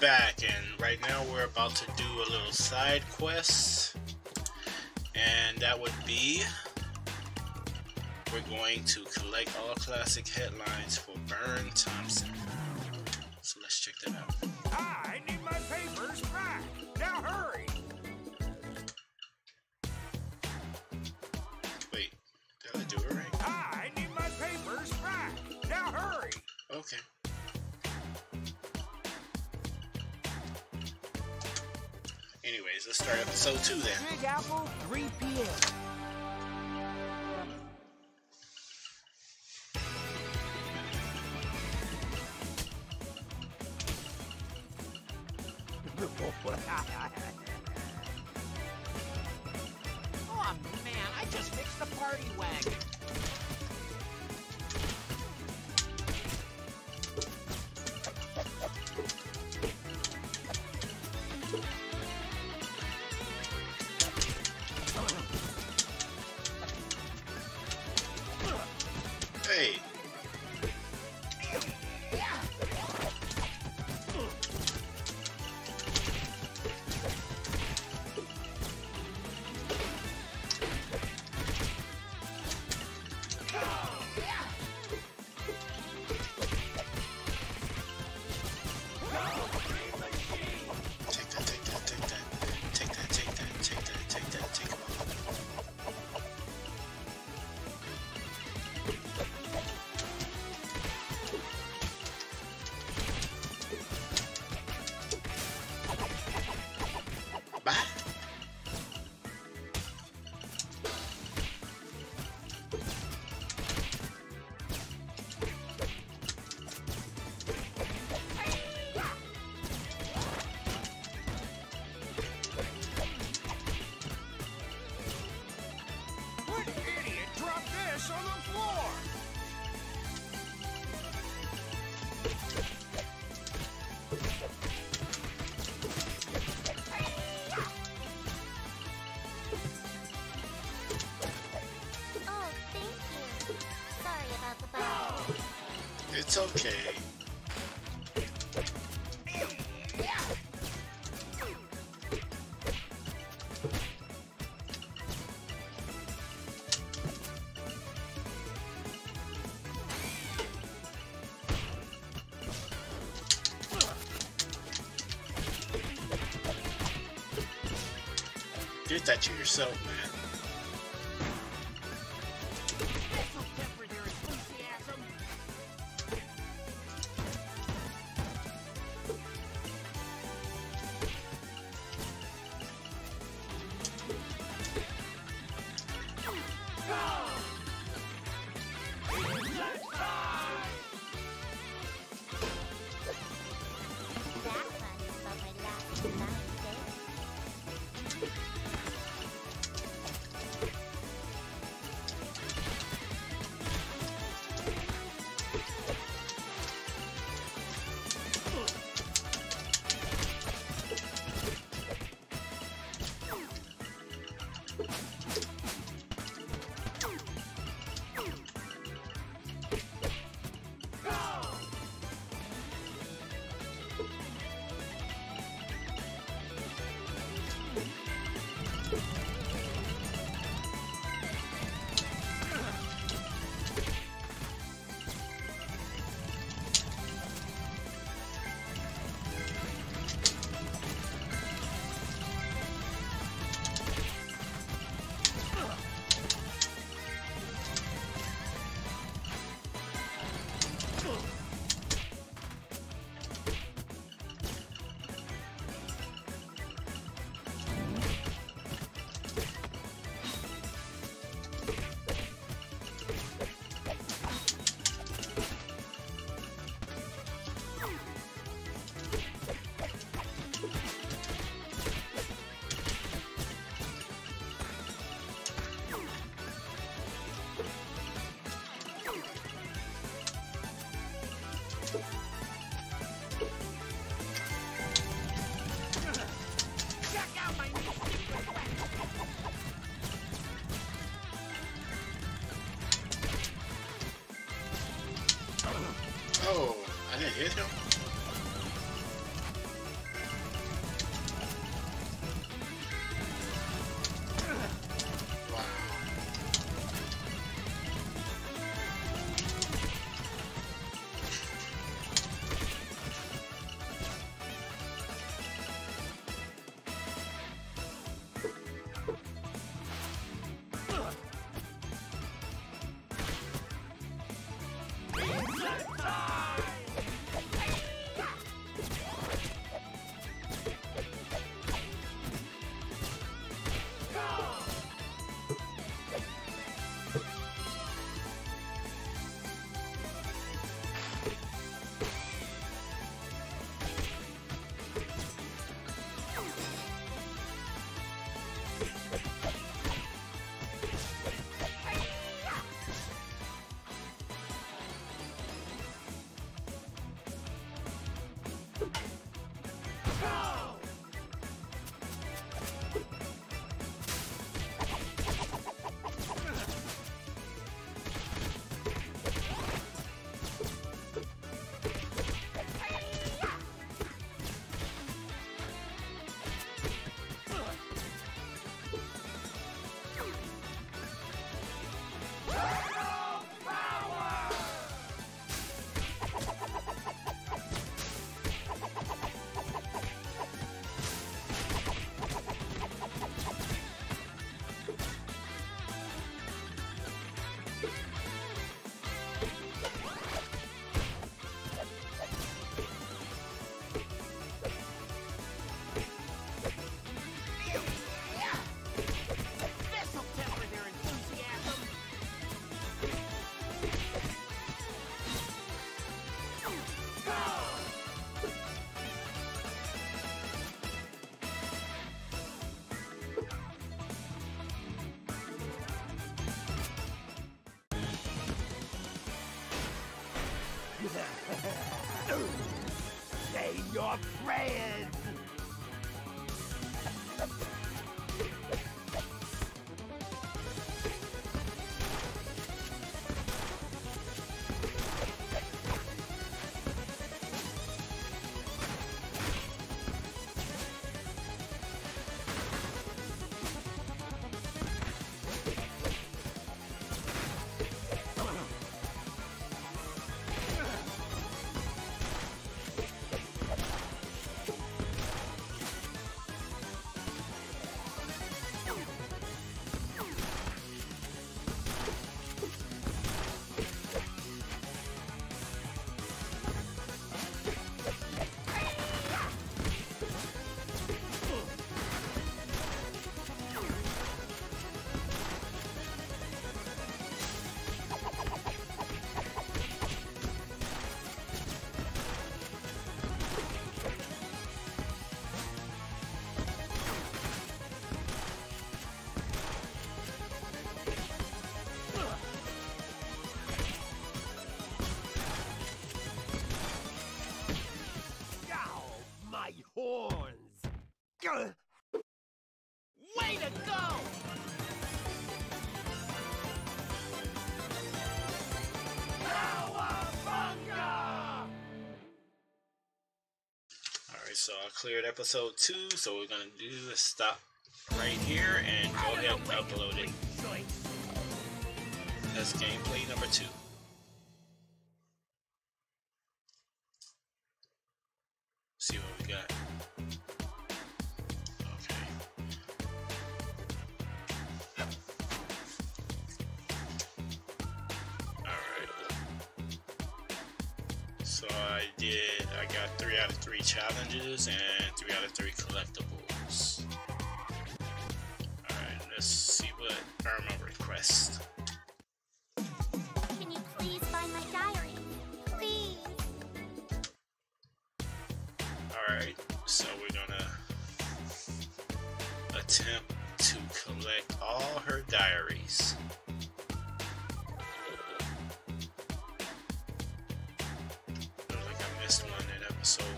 back, and right now we're about to do a little side quest, and that would be we're going to collect all classic headlines for Vern Thompson. So let's check that out. I need my papers back. Now hurry. Wait, did I do it right? I need my papers back. Now hurry. Okay. Anyways, let's start episode 2 then. Big Apple, 3 p.m. Oh man, I just fixed the party wagon. It's okay. Did that to yourself, man. away your prayers! My horns! Way to go! Alright, so I cleared episode 2, so what we're gonna do is stop right here and go ahead and upload it. That's gameplay number 2. See what we got. Okay. Alright. So I got 3 out of 3 challenges and 3 out of 3 collectibles. Alright, let's see what Irma requests. Can you please find my diary? Please. Alright, so we're gonna attempt to collect all her diaries. Looks like I missed one in episode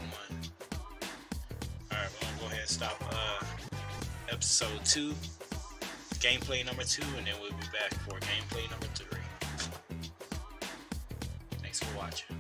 1. Alright, we're gonna go ahead and stop episode 2, gameplay number 2, and then we'll be back for gameplay number 3. Thanks for watching.